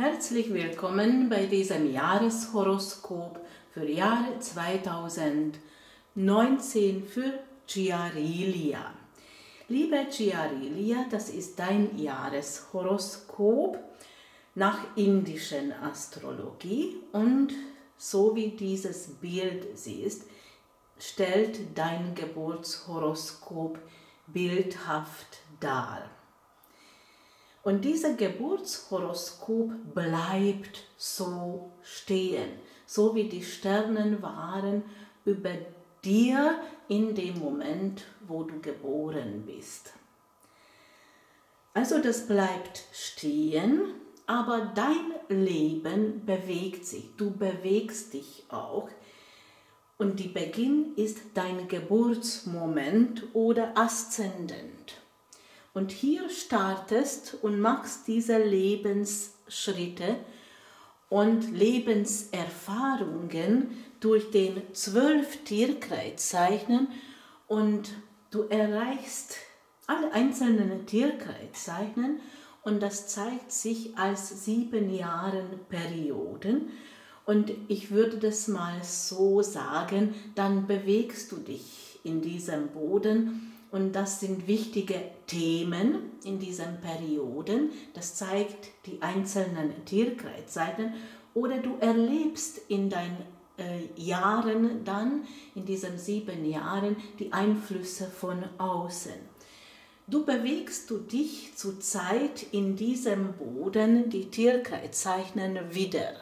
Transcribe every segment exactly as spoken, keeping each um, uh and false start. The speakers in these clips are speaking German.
Herzlich willkommen bei diesem Jahreshoroskop für Jahr zweitausendneunzehn für Giarilia. Liebe Giarilia, das ist dein Jahreshoroskop nach indischen Astrologie und so wie dieses Bild siehst, stellt dein Geburtshoroskop bildhaft dar. Und dieser Geburtshoroskop bleibt so stehen, so wie die Sterne waren über dir in dem Moment, wo du geboren bist. Also das bleibt stehen, aber dein Leben bewegt sich, du bewegst dich auch. Und der Beginn ist dein Geburtsmoment oder Aszendent. Und hier startest und machst diese Lebensschritte und Lebenserfahrungen durch den zwölf Tierkreiszeichen und du erreichst alle einzelnen Tierkreiszeichen und das zeigt sich als sieben Jahren Perioden. Und ich würde das mal so sagen, dann bewegst du dich in diesem Boden. Und das sind wichtige Themen in diesen Perioden. Das zeigt die einzelnen Tierkreiszeichen. Oder du erlebst in deinen äh, Jahren dann, in diesen sieben Jahren, die Einflüsse von außen. Du bewegst du dich zur Zeit in diesem Boden, die Tierkreiszeichen wieder.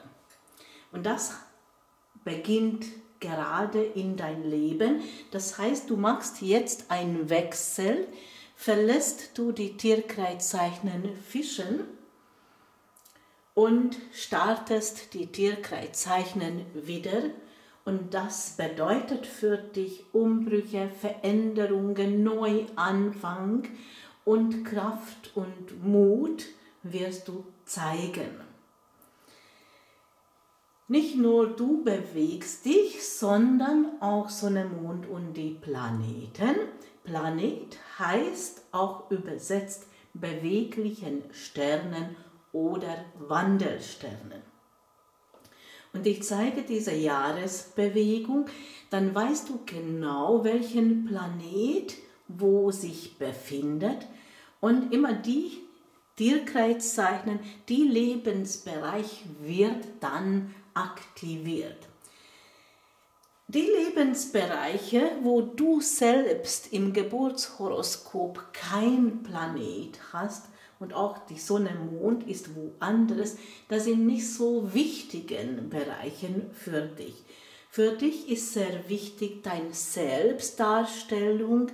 Und das beginnt gerade in dein Leben. Das heißt, du machst jetzt einen Wechsel, verlässt du die Tierkreiszeichen Fischen und startest die Tierkreiszeichen wieder. Und das bedeutet für dich Umbrüche, Veränderungen, Neuanfang und Kraft und Mut wirst du zeigen. Nicht nur du bewegst dich, sondern auch Sonne, Mond und die Planeten. Planet heißt auch übersetzt beweglichen Sternen oder Wandelsternen. Und ich zeige diese Jahresbewegung, dann weißt du genau, welchen Planet wo sich befindet und immer die Tierkreiszeichen, die Lebensbereich wird dann aktiviert. Die Lebensbereiche, wo du selbst im Geburtshoroskop kein Planet hast und auch die Sonne, Mond ist woanders, das sind nicht so wichtigen Bereichen für dich. Für dich ist sehr wichtig deine Selbstdarstellung,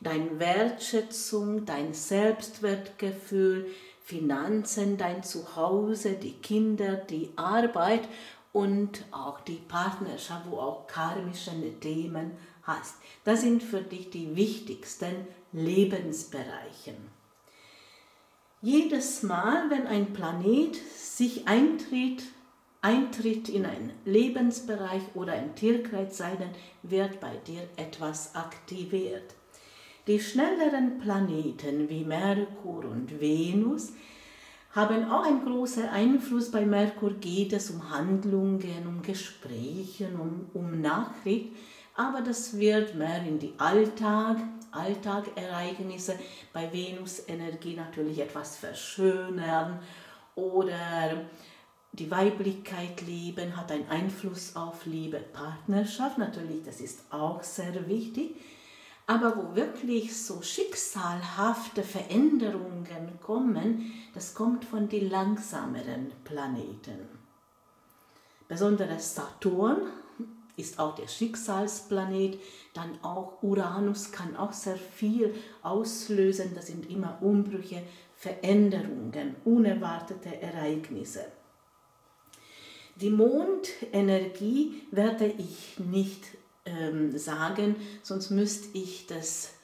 deine Wertschätzung, dein Selbstwertgefühl, Finanzen, dein Zuhause, die Kinder, die Arbeit und auch die Partnerschaft, wo auch karmische Themen hast. Das sind für dich die wichtigsten Lebensbereiche. Jedes Mal, wenn ein Planet sich eintritt, eintritt in einen Lebensbereich oder ein Tierkreiszeichen, wird bei dir etwas aktiviert. Die schnelleren Planeten wie Merkur und Venus haben auch einen großen Einfluss. Bei Merkur geht es um Handlungen, um Gespräche, um, um Nachricht, aber das wird mehr in die Alltag, Alltagereignisse. Bei Venus Energie natürlich etwas verschönern oder die Weiblichkeit leben, hat einen Einfluss auf Liebe, Partnerschaft. Natürlich, das ist auch sehr wichtig. Aber wo wirklich so schicksalhafte Veränderungen kommen, das kommt von den langsameren Planeten. Besonders Saturn ist auch der Schicksalsplanet, dann auch Uranus kann auch sehr viel auslösen, das sind immer Umbrüche, Veränderungen, unerwartete Ereignisse. Die Mondenergie werde ich nicht sagen, sonst müsste ich das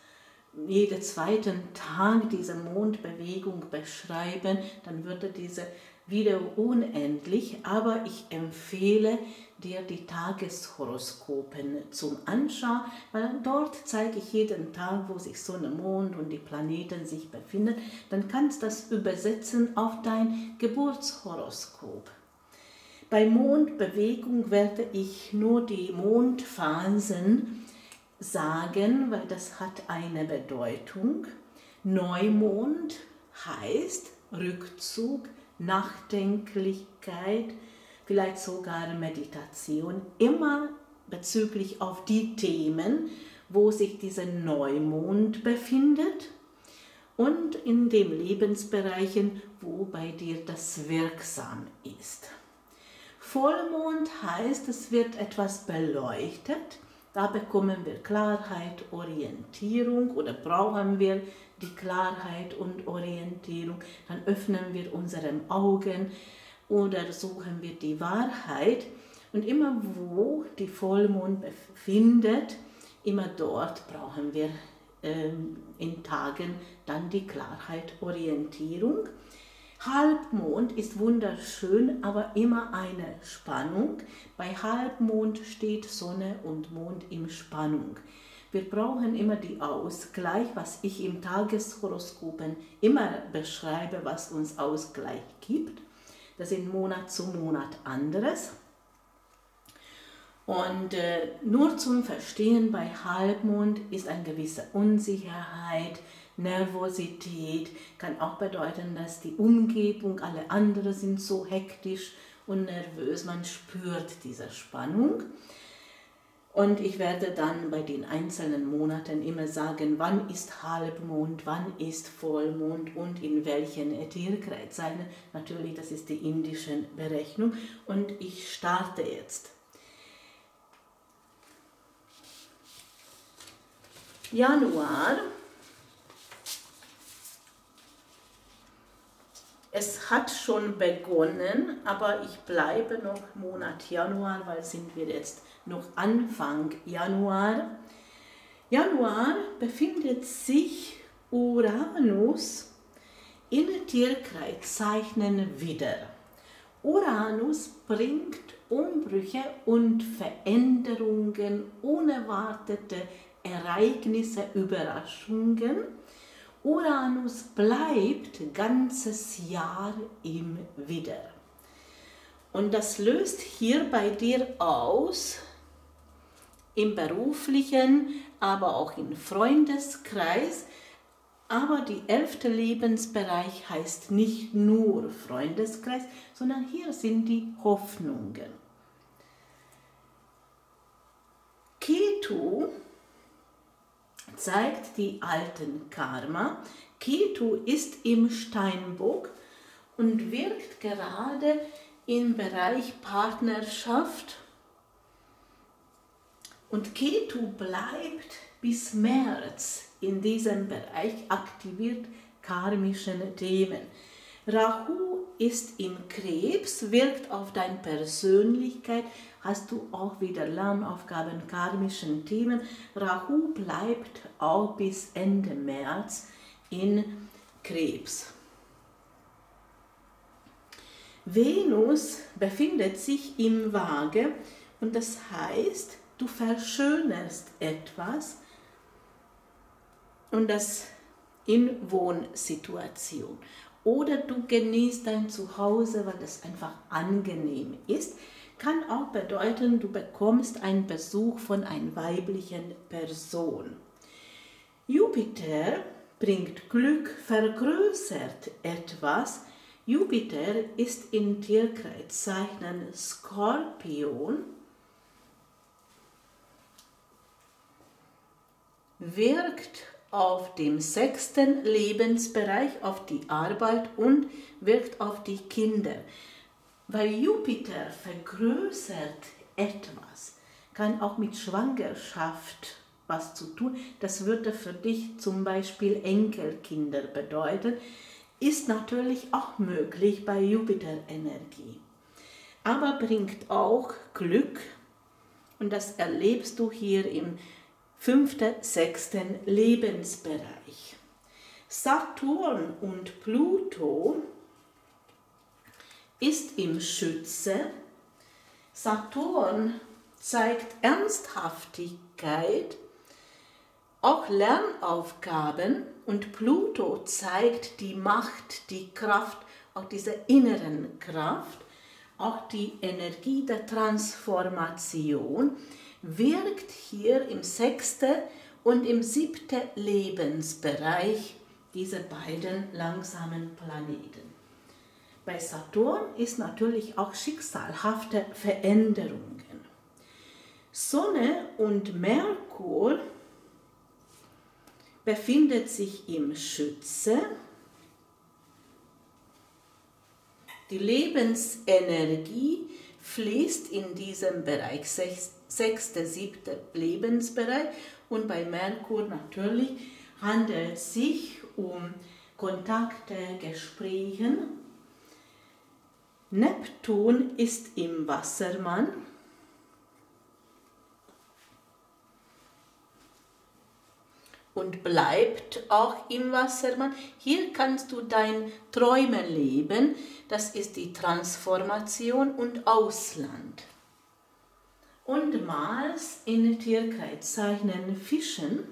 jeden zweiten Tag diese Mondbewegung beschreiben, dann würde diese wieder unendlich, aber ich empfehle dir die Tageshoroskopen zum Anschauen, weil dort zeige ich jeden Tag, wo sich Sonne, Mond und die Planeten sich befinden. Dann kannst du das übersetzen auf dein Geburtshoroskop. Bei Mondbewegung werde ich nur die Mondphasen sagen, weil das hat eine Bedeutung. Neumond heißt Rückzug, Nachdenklichkeit, vielleicht sogar Meditation, immer bezüglich auf die Themen, wo sich dieser Neumond befindet und in den Lebensbereichen, wo bei dir das wirksam ist. Vollmond heißt, es wird etwas beleuchtet, da bekommen wir Klarheit, Orientierung oder brauchen wir die Klarheit und Orientierung, dann öffnen wir unsere Augen oder suchen wir die Wahrheit. Und immer wo die Vollmond befindet, immer dort brauchen wir ähm, in Tagen dann die Klarheit, Orientierung. Halbmond ist wunderschön, aber immer eine Spannung. Bei Halbmond steht Sonne und Mond in Spannung. Wir brauchen immer die Ausgleich, was ich im Tageshoroskopen immer beschreibe, was uns Ausgleich gibt. Das ist Monat zu Monat anderes. Und äh, nur zum Verstehen, bei Halbmond ist eine gewisse Unsicherheit, Nervosität, kann auch bedeuten, dass die Umgebung, alle anderen sind so hektisch und nervös, man spürt diese Spannung. Und ich werde dann bei den einzelnen Monaten immer sagen, wann ist Halbmond, wann ist Vollmond und in welchen Ätherkreiszeiten. Natürlich, das ist die indische Berechnung. Und ich starte jetzt. Januar. Es hat schon begonnen, aber ich bleibe noch im Monat Januar, weil sind wir jetzt noch Anfang Januar. Januar befindet sich Uranus in Tierkreiszeichen wieder. Uranus bringt Umbrüche und Veränderungen, unerwartete Ereignisse, Überraschungen. Uranus bleibt ganzes Jahr im Widder. Und das löst hier bei dir aus, im beruflichen, aber auch im Freundeskreis. Aber die elfte Lebensbereich heißt nicht nur Freundeskreis, sondern hier sind die Hoffnungen. Ketu zeigt die alten Karma. Ketu ist im Steinbock und wirkt gerade im Bereich Partnerschaft. Und Ketu bleibt bis März in diesem Bereich, aktiviert karmische Themen. Rahu ist im Krebs, wirkt auf deine Persönlichkeit, hast du auch wieder Lernaufgaben, karmischen Themen. Rahu bleibt auch bis Ende März in Krebs. Venus befindet sich im Waage und das heißt, du verschönerst etwas und das in Wohnsituation. Oder du genießt dein Zuhause, weil das einfach angenehm ist. Kann auch bedeuten, du bekommst einen Besuch von einer weiblichen Person. Jupiter bringt Glück, vergrößert etwas. Jupiter ist in Tierkreiszeichen Skorpion, wirkt auf dem sechsten Lebensbereich, auf die Arbeit und wirkt auf die Kinder. Weil Jupiter vergrößert etwas, kann auch mit Schwangerschaft was zu tun. Das würde für dich zum Beispiel Enkelkinder bedeuten. Ist natürlich auch möglich bei Jupiter-Energie. Aber bringt auch Glück und das erlebst du hier im fünften, sechsten Lebensbereich. Saturn und Pluto ist im Schütze. Saturn zeigt Ernsthaftigkeit, auch Lernaufgaben, und Pluto zeigt die Macht, die Kraft, auch diese inneren Kraft, auch die Energie der Transformation wirkt hier im sechsten und im siebten Lebensbereich dieser beiden langsamen Planeten. Bei Saturn ist natürlich auch schicksalhafte Veränderungen. Sonne und Merkur befindet sich im Schütze. Die Lebensenergie fließt in diesem Bereich, sechster, siebter Lebensbereich, und bei Merkur natürlich handelt es sich um Kontakte, Gespräche. Neptun ist im Wassermann. Und bleibt auch im Wassermann. Hier kannst du dein Träumen leben. Das ist die Transformation und Ausland. Und Mars in Tierkreiszeichen Fischen.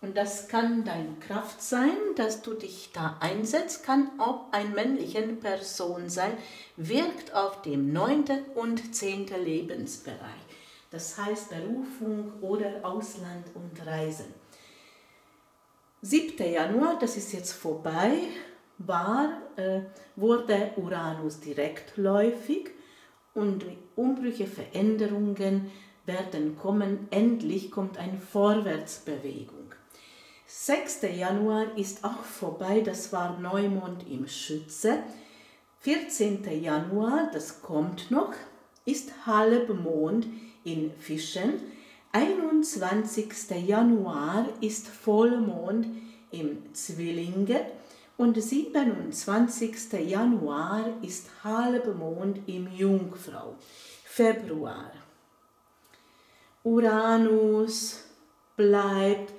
Und das kann deine Kraft sein, dass du dich da einsetzt. Kann auch eine männliche Person sein. Wirkt auf dem neunten und zehnten Lebensbereich. Das heißt Berufung oder Ausland und Reisen. siebter Januar, das ist jetzt vorbei, war, äh, wurde Uranus direktläufig, und Umbrüche, Veränderungen werden kommen. Endlich kommt eine Vorwärtsbewegung. sechster Januar ist auch vorbei, das war Neumond im Schütze. vierzehnter Januar, das kommt noch, ist Halbmond in Fischen. einundzwanzigster Januar ist Vollmond im Zwillinge und siebenundzwanzigster Januar ist Halbmond im Jungfrau. Februar. Uranus bleibt,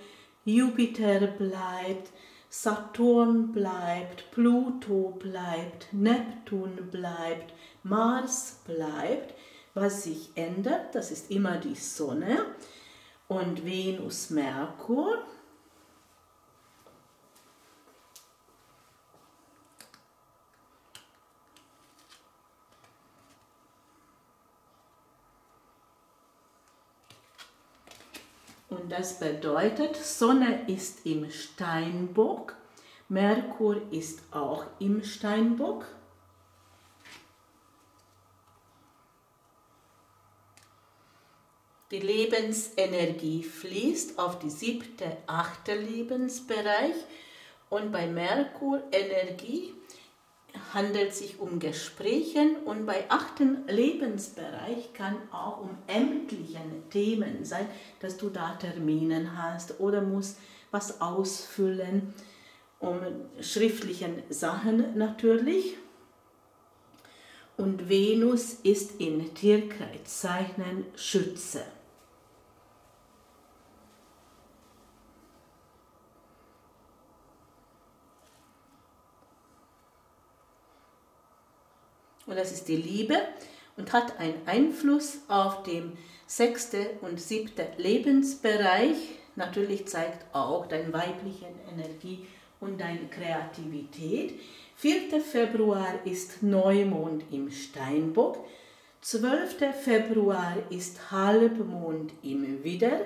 Jupiter bleibt, Saturn bleibt, Pluto bleibt, Neptun bleibt, Mars bleibt. Was sich ändert, das ist immer die Sonne und Venus, Merkur. Und das bedeutet, Sonne ist im Steinbock, Merkur ist auch im Steinbock. Die Lebensenergie fließt auf die siebte, achte Lebensbereich, und bei Merkur Energie handelt sich um Gesprächen, und bei achten Lebensbereich kann auch um ämtliche Themen sein, dass du da Termine hast oder musst was ausfüllen, um schriftlichen Sachen natürlich. Und Venus ist in Tierkreiszeichen Schütze. Und das ist die Liebe und hat einen Einfluss auf den sechsten und siebten Lebensbereich. Natürlich zeigt auch deine weibliche Energie und deine Kreativität. vierter Februar ist Neumond im Steinbock, zwölfter Februar ist Halbmond im Widder,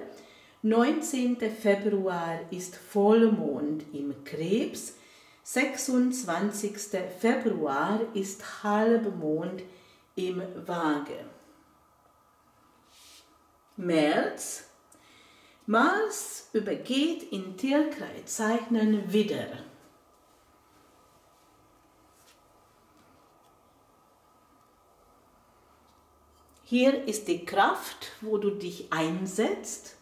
neunzehnter Februar ist Vollmond im Krebs, sechsundzwanzigster Februar ist Halbmond im Waage. März. Mars übergeht in Tierkreiszeichen Widder. Hier ist die Kraft, wo du dich einsetzt.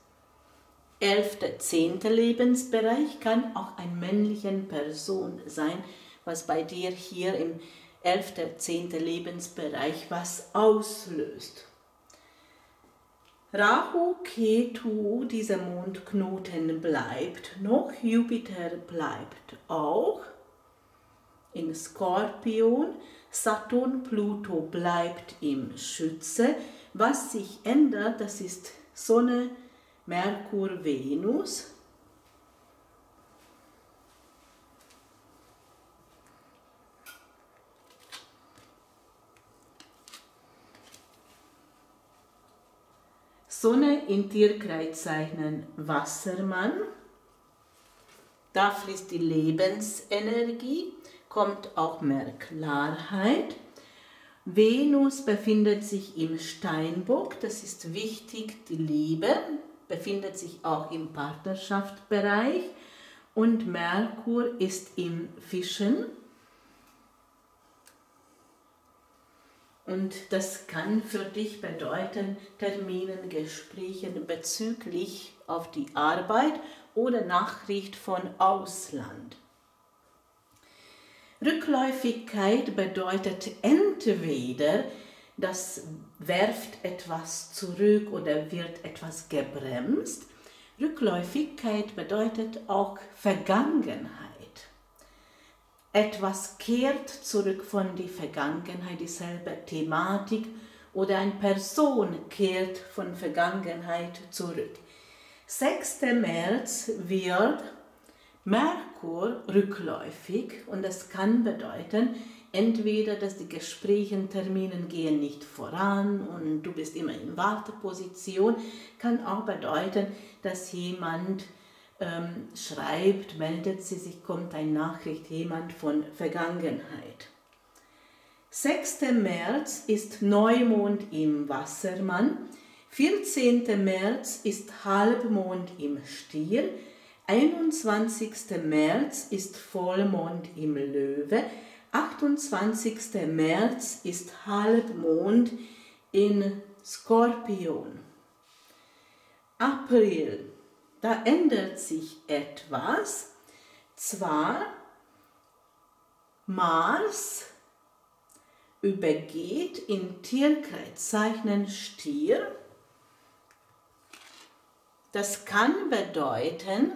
Elfter, zehnter Lebensbereich, kann auch ein männlicher Person sein, was bei dir hier im elften, zehnten Lebensbereich was auslöst. Rahu, Ketu, dieser Mondknoten bleibt noch, Jupiter bleibt auch in Skorpion. Saturn, Pluto bleibt im Schütze. Was sich ändert, das ist Sonne, Merkur, Venus. Sonne in Tierkreiszeichen Wassermann, da fließt die Lebensenergie, kommt auch mehr Klarheit. Venus befindet sich im Steinbock, das ist wichtig, die Liebe, befindet sich auch im Partnerschaftsbereich und Merkur ist im Fischen. Und das kann für dich bedeuten, Terminen, Gesprächen bezüglich auf die Arbeit oder Nachricht von Ausland. Rückläufigkeit bedeutet entweder, das werft etwas zurück oder wird etwas gebremst. Rückläufigkeit bedeutet auch Vergangenheit. Etwas kehrt zurück von der Vergangenheit, dieselbe Thematik, oder eine Person kehrt von Vergangenheit zurück. sechster März wird Merkur rückläufig und das kann bedeuten, entweder, dass die Gespräche, Termine gehen nicht voran und du bist immer in Warteposition, kann auch bedeuten, dass jemand Ähm, schreibt, meldet sie sich, kommt eine Nachricht, jemand von Vergangenheit. sechster März ist Neumond im Wassermann, vierzehnter März ist Halbmond im Stier, einundzwanzigster März ist Vollmond im Löwe, achtundzwanzigster März ist Halbmond in Skorpion. April, da ändert sich etwas, zwar Mars übergeht in Tierkreiszeichen Stier. Das kann bedeuten,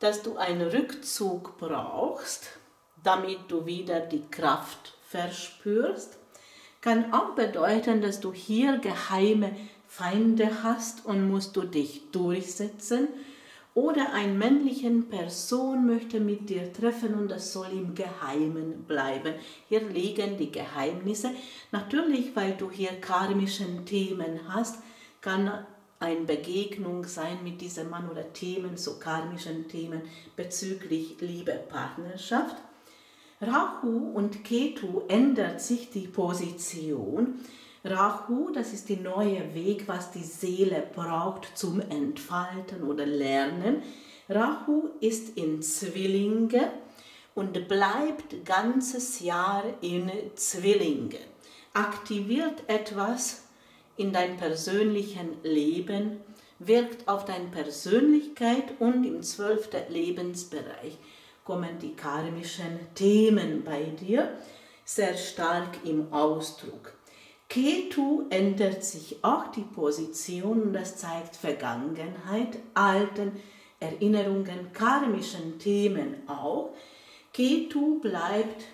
dass du einen Rückzug brauchst, damit du wieder die Kraft verspürst. Kann auch bedeuten, dass du hier geheime Feinde hast und musst du dich durchsetzen. Oder eine männliche Person möchte mit dir treffen und das soll im Geheimen bleiben. Hier liegen die Geheimnisse. Natürlich, weil du hier karmische Themen hast, kann eine Begegnung sein mit diesem Mann oder Themen, so karmischen Themen bezüglich Liebe, Partnerschaft. Rahu und Ketu ändert sich die Position. Rahu, das ist der neue Weg, was die Seele braucht zum Entfalten oder Lernen. Rahu ist in Zwillinge und bleibt ganzes Jahr in Zwillinge. Aktiviert etwas in deinem persönlichen Leben, wirkt auf deine Persönlichkeit und im zwölften Lebensbereich kommen die karmischen Themen bei dir sehr stark im Ausdruck. Ketu ändert sich auch die Position und das zeigt Vergangenheit, alten Erinnerungen, karmischen Themen auch. Ketu bleibt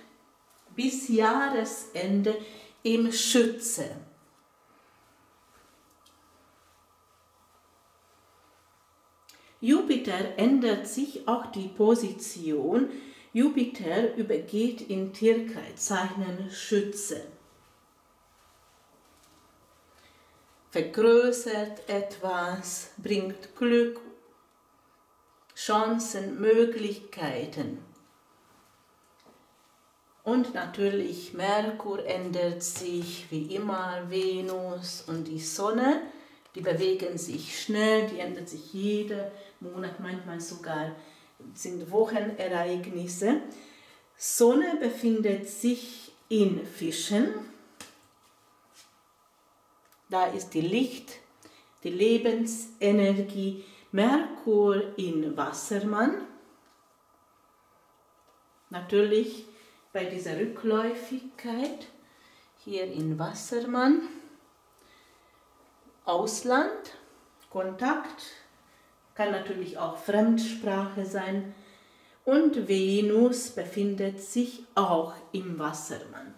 bis Jahresende im Schütze. Jupiter ändert sich auch die Position. Jupiter übergeht in Tierkreiszeichen Schütze. Vergrößert etwas, bringt Glück, Chancen, Möglichkeiten. Und natürlich Merkur ändert sich, wie immer, Venus und die Sonne, die bewegen sich schnell, die ändern sich jeden Monat, manchmal sogar sind Wochenereignisse. Sonne befindet sich in Fischen. Da ist die Licht, die Lebensenergie, Merkur in Wassermann. Natürlich bei dieser Rückläufigkeit hier in Wassermann. Ausland, Kontakt, kann natürlich auch Fremdsprache sein. Und Venus befindet sich auch im Wassermann.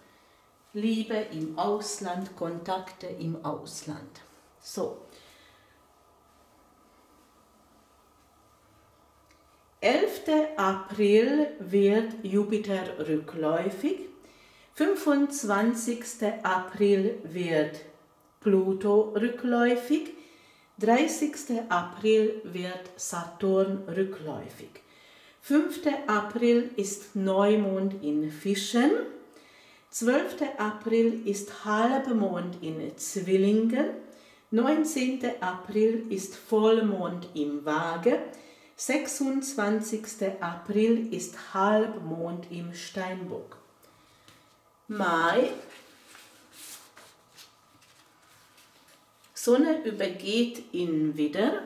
Liebe im Ausland, Kontakte im Ausland. So. elfter April wird Jupiter rückläufig, fünfundzwanzigster April wird Pluto rückläufig, dreißigster April wird Saturn rückläufig. fünfter April ist Neumond in Fischen, zwölfter April ist Halbmond in Zwillingen, neunzehnter April ist Vollmond im Waage, sechsundzwanzigster April ist Halbmond im Steinbock. Mai. Sonne übergeht ihn wieder.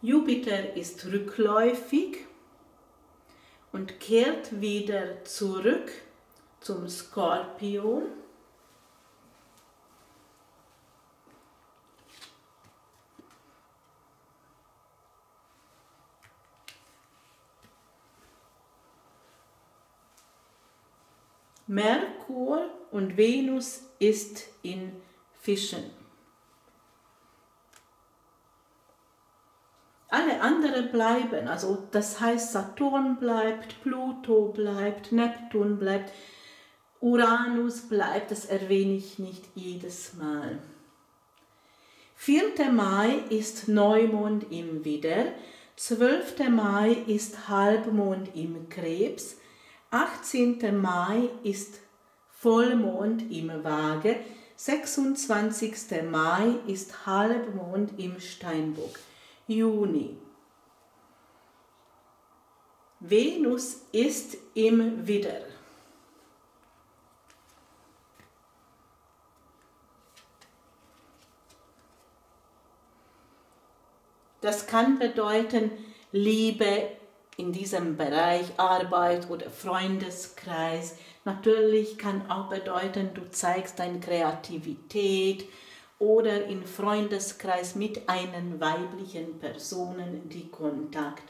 Jupiter ist rückläufig und kehrt wieder zurück zum Skorpion. Merkur und Venus ist in Fischen. Alle anderen bleiben, also das heißt Saturn bleibt, Pluto bleibt, Neptun bleibt, Uranus bleibt, das erwähne ich nicht jedes Mal. vierter Mai ist Neumond im Widder, zwölfter Mai ist Halbmond im Krebs, achtzehnter Mai ist Vollmond im Waage, sechsundzwanzigster Mai ist Halbmond im Steinbock. Juni. Venus ist im Widder. Das kann bedeuten Liebe in diesem Bereich, Arbeit oder Freundeskreis. Natürlich kann auch bedeuten, du zeigst deine Kreativität, oder im Freundeskreis mit einer weiblichen Person, die Kontakt.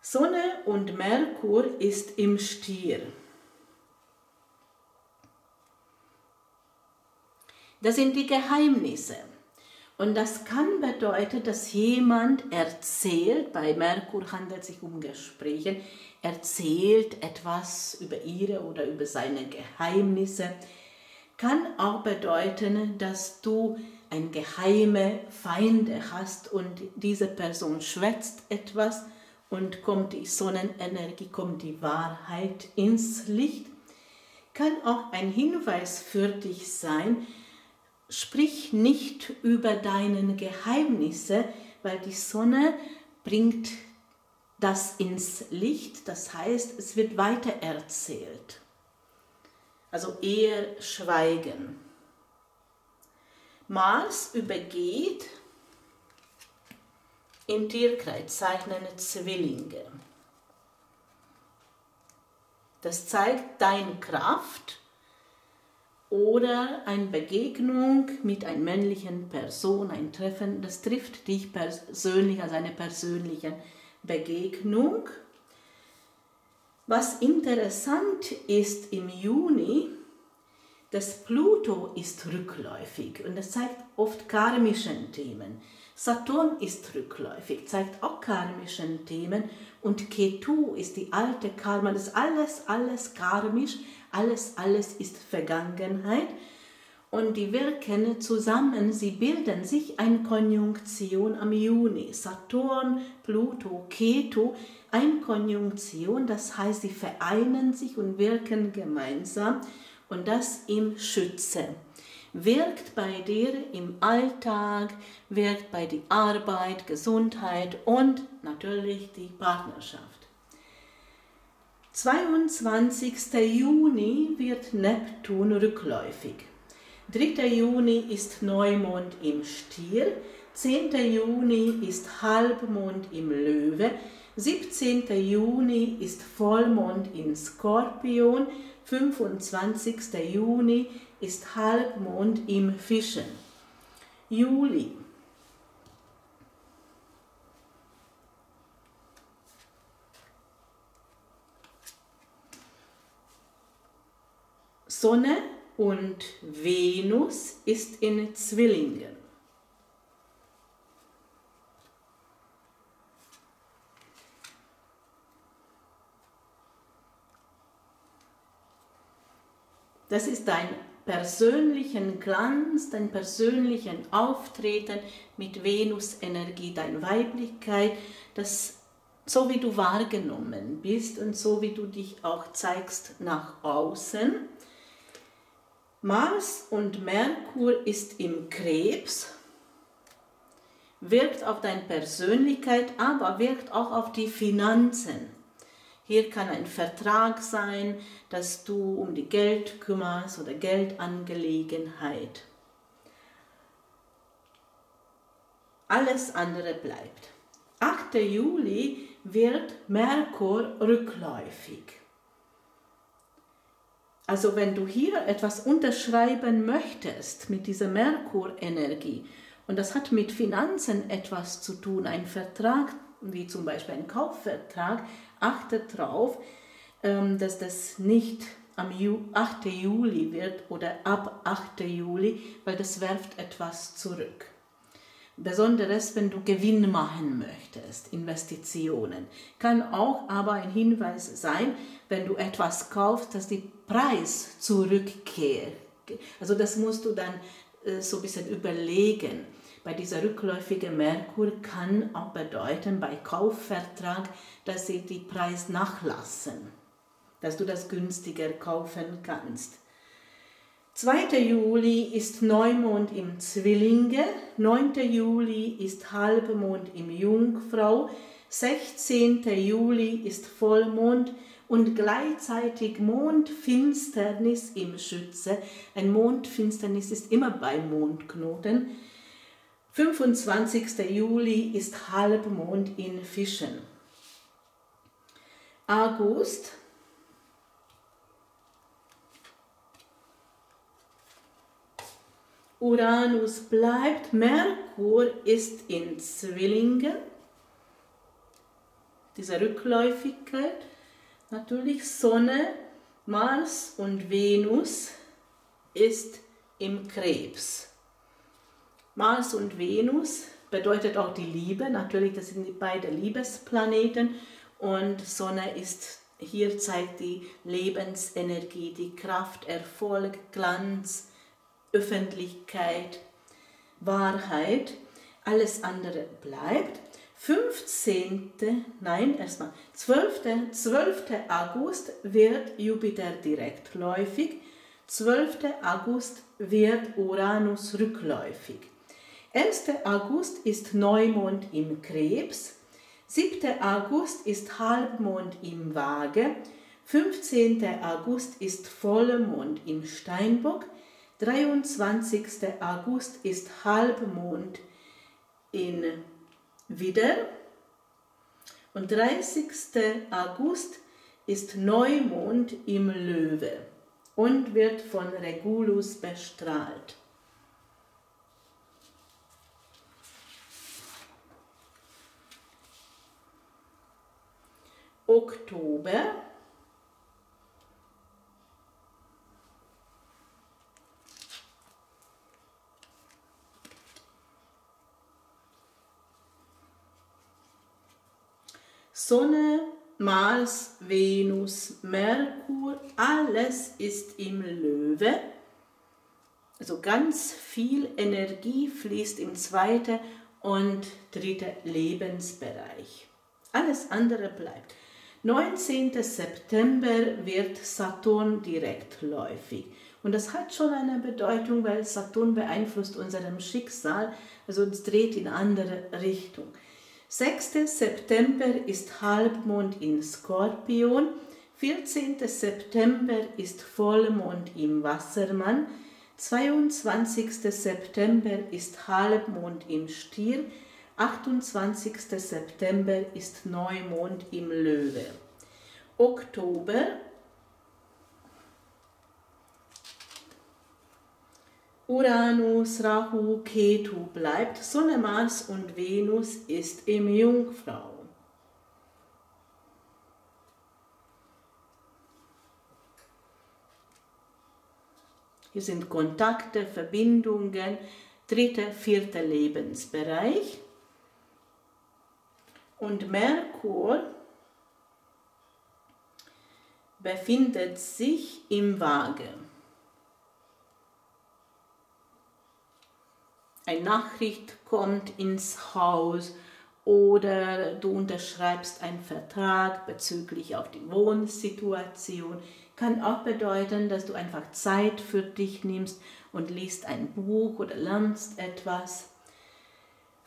Sonne und Merkur ist im Stier. Das sind die Geheimnisse. Und das kann bedeuten, dass jemand erzählt, bei Merkur handelt es sich um Gespräche, erzählt etwas über ihre oder über seine Geheimnisse. Kann auch bedeuten, dass du ein geheime Feinde hast und diese Person schwätzt etwas und kommt die Sonnenenergie, kommt die Wahrheit ins Licht. Kann auch ein Hinweis für dich sein, sprich nicht über deine Geheimnisse, weil die Sonne bringt das ins Licht, das heißt, es wird weiter erzählt. Also eher schweigen. Mars übergeht im Tierkreis, zeichnen Zwillinge. Das zeigt deine Kraft oder eine Begegnung mit einer männlichen Person, ein Treffen. Das trifft dich persönlich, also eine persönliche Begegnung. Was interessant ist im Juni, dass Pluto ist rückläufig und das zeigt oft karmische Themen. Saturn ist rückläufig, zeigt auch karmische Themen und Ketu ist die alte Karma, das ist alles, alles karmisch, alles, alles ist Vergangenheit und die wirken zusammen, sie bilden sich eine Konjunktion am Juni. Saturn, Pluto, Ketu. Eine Konjunktion, das heißt, sie vereinen sich und wirken gemeinsam und das im Schütze. Wirkt bei dir im Alltag, wirkt bei der Arbeit, Gesundheit und natürlich die Partnerschaft. zweiundzwanzigster Juni wird Neptun rückläufig. dritter Juni ist Neumond im Stier, zehnter Juni ist Halbmond im Löwe, siebzehnter Juni ist Vollmond in Skorpion, fünfundzwanzigster Juni ist Halbmond im Fischen. Juli. Sonne und Venus ist in Zwillingen. Das ist dein persönlichen Glanz, dein persönlichen Auftreten mit Venus-Energie, deine Weiblichkeit, das, so wie du wahrgenommen bist und so wie du dich auch zeigst nach außen. Mars und Merkur ist im Krebs, wirkt auf deine Persönlichkeit, aber wirkt auch auf die Finanzen. Hier kann ein Vertrag sein, dass du um die Geld kümmerst oder Geldangelegenheit. Alles andere bleibt. achter Juli wird Merkur rückläufig. Also wenn du hier etwas unterschreiben möchtest mit dieser Merkur-Energie, und das hat mit Finanzen etwas zu tun, ein Vertrag wie zum Beispiel ein Kaufvertrag, achte darauf, dass das nicht am achter Juli wird oder ab achter Juli, weil das werft etwas zurück. Besonderes, wenn du Gewinn machen möchtest, Investitionen. Kann auch aber ein Hinweis sein, wenn du etwas kaufst, dass der Preis zurückkehrt. Also das musst du dann so ein bisschen überlegen. Bei dieser rückläufigen Merkur kann auch bedeuten, bei Kaufvertrag, dass sie die Preise nachlassen, dass du das günstiger kaufen kannst. zweiter Juli ist Neumond im Zwillinge, neunter Juli ist Halbmond im Jungfrau, sechzehnter Juli ist Vollmond und gleichzeitig Mondfinsternis im Schütze. Ein Mondfinsternis ist immer bei Mondknoten. fünfundzwanzigster Juli ist Halbmond in Fischen. August. Uranus bleibt, Merkur ist in Zwillinge. Diese Rückläufigkeit. Natürlich Sonne, Mars und Venus ist im Krebs. Mars und Venus bedeutet auch die Liebe, natürlich, das sind beide Liebesplaneten und Sonne ist, hier zeigt die Lebensenergie, die Kraft, Erfolg, Glanz, Öffentlichkeit, Wahrheit, alles andere bleibt. fünfzehnten, nein, erstmal, zwölften. zwölfter August wird Jupiter direktläufig, zwölfter August wird Uranus rückläufig. erster August ist Neumond im Krebs, siebter August ist Halbmond im Waage, fünfzehnter August ist Vollmond im Steinbock, dreiundzwanzigster August ist Halbmond in Widder und dreißigster August ist Neumond im Löwe und wird von Regulus bestrahlt. Oktober. Sonne, Mars, Venus, Merkur, alles ist im Löwe. Also ganz viel Energie fließt im zweiten und dritten Lebensbereich. Alles andere bleibt. neunzehnter September wird Saturn direktläufig. Und das hat schon eine Bedeutung, weil Saturn beeinflusst unserem Schicksal, also es dreht in andere Richtung. sechster September ist Halbmond in Skorpion, vierzehnter September ist Vollmond im Wassermann, zweiundzwanzigster September ist Halbmond im Stier, achtundzwanzigster September ist Neumond im Löwe. Oktober. Uranus, Rahu, Ketu bleibt, Sonne, Mars und Venus ist im Jungfrau. Hier sind Kontakte, Verbindungen, dritter, vierter Lebensbereich. Und Merkur befindet sich im Waage. Eine Nachricht kommt ins Haus oder du unterschreibst einen Vertrag bezüglich auf die Wohnsituation. Kann auch bedeuten, dass du einfach Zeit für dich nimmst und liest ein Buch oder lernst etwas.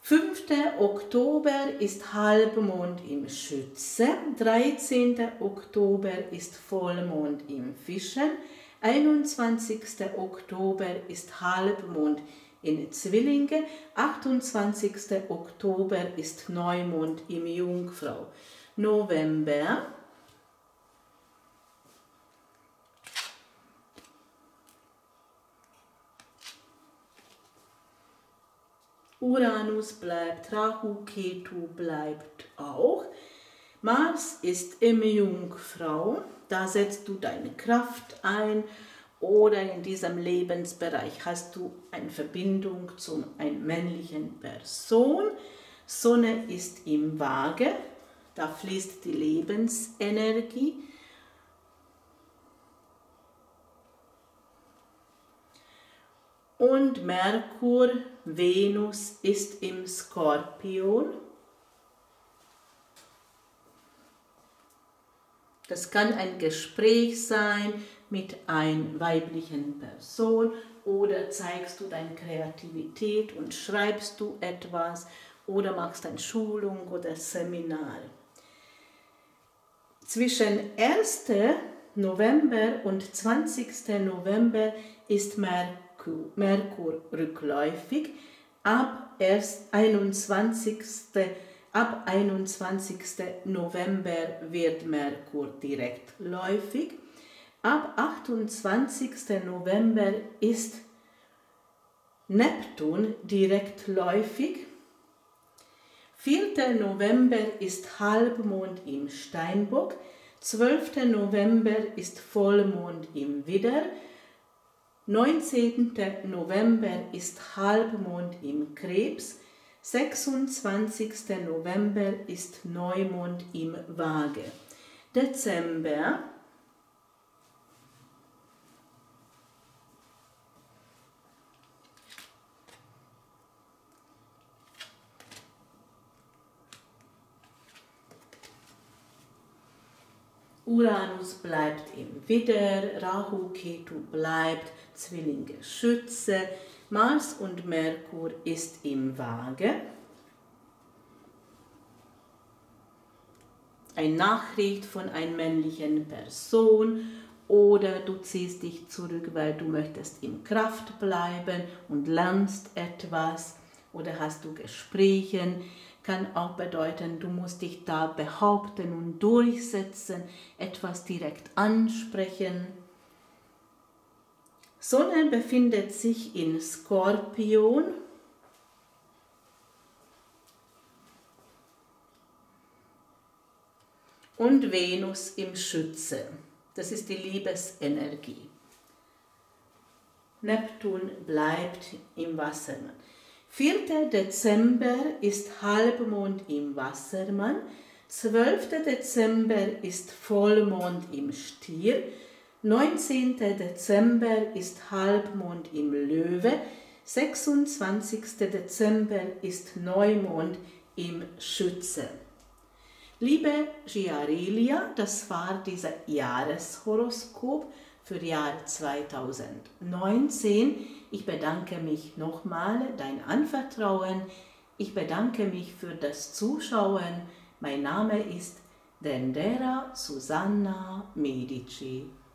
fünfter Oktober ist Halbmond im Schütze, dreizehnter Oktober ist Vollmond im Fischen, einundzwanzigster Oktober ist Halbmond in Zwillinge, achtundzwanzigster Oktober ist Neumond im Jungfrau. November Uranus bleibt, Rahu, Ketu bleibt auch. Mars ist im Jungfrau, da setzt du deine Kraft ein oder in diesem Lebensbereich hast du eine Verbindung zu einer männlichen Person. Sonne ist im Waage, da fließt die Lebensenergie. Und Merkur, Venus ist im Skorpion. Das kann ein Gespräch sein mit einer weiblichen Person oder zeigst du deine Kreativität und schreibst du etwas oder machst eine Schulung oder Seminar. Zwischen ersten November und zwanzigsten November ist Merkur. Merkur rückläufig, ab erst einundzwanzigsten November wird Merkur direktläufig, ab achtundzwanzigsten November ist Neptun direktläufig, vierten November ist Halbmond im Steinbock, zwölften November ist Vollmond im Widder, neunzehnten November ist Halbmond im Krebs, sechsundzwanzigsten November ist Neumond im Waage. Dezember Uranus bleibt im Widder, Rahu, Ketu bleibt, Zwillinge, Schütze, Mars und Merkur ist im Waage. Eine Nachricht von einer männlichen Person oder du ziehst dich zurück, weil du möchtest in Kraft bleiben und lernst etwas oder hast du Gespräche. Kann auch bedeuten, du musst dich da behaupten und durchsetzen, etwas direkt ansprechen. Sonne befindet sich in Skorpion. Und Venus im Schütze. Das ist die Liebesenergie. Neptun bleibt im Wassermann. vierten Dezember ist Halbmond im Wassermann, zwölften Dezember ist Vollmond im Stier, neunzehnten Dezember ist Halbmond im Löwe, sechsundzwanzigsten Dezember ist Neumond im Schütze. Liebe Giarilia, das war dieser Jahreshoroskop für Jahr zweitausendneunzehn. Ich bedanke mich nochmal dein Anvertrauen. Ich bedanke mich für das Zuschauen. Mein Name ist Dendera Susanna Medici.